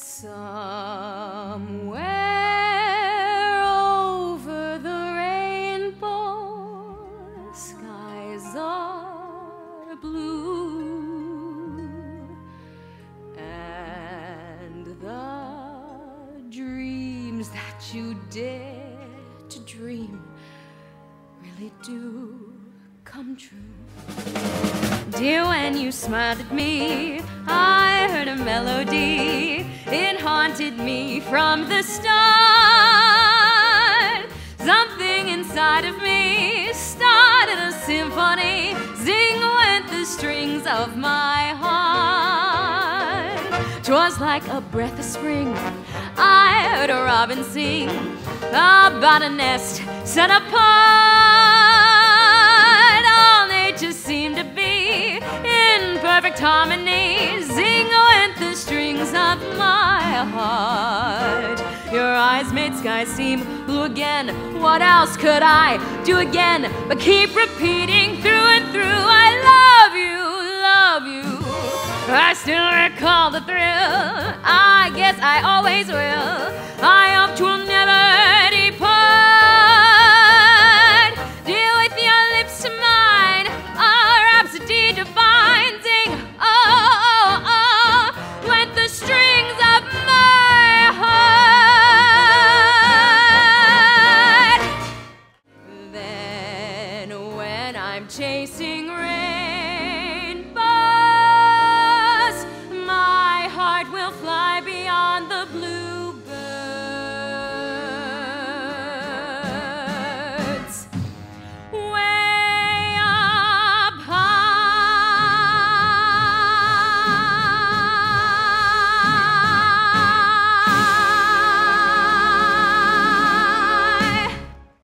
Somewhere over the rainbow, skies are blue, and the dreams that you dare to dream really do come true. Dear, when you smiled at me, I heard a melody. It haunted me from the start. Something inside of me started a symphony. Zing went the strings of my heart. 'Twas like a breath of spring. I heard a robin sing about a nest set apart. All nature seemed to be in perfect harmony. Zing went the strings of my heart. Your eyes made skies seem blue again. What else could I do again but keep repeating through and through, I love you, love you. I still recall the thrill. I guess I always will. I hope 'twill never depart. Dear, with your lips to mine, a rhapsody divine. Sing, oh, oh, oh, went the strings of my heart. Then when I'm chasing rainbows, my heart will fly beyond the blue.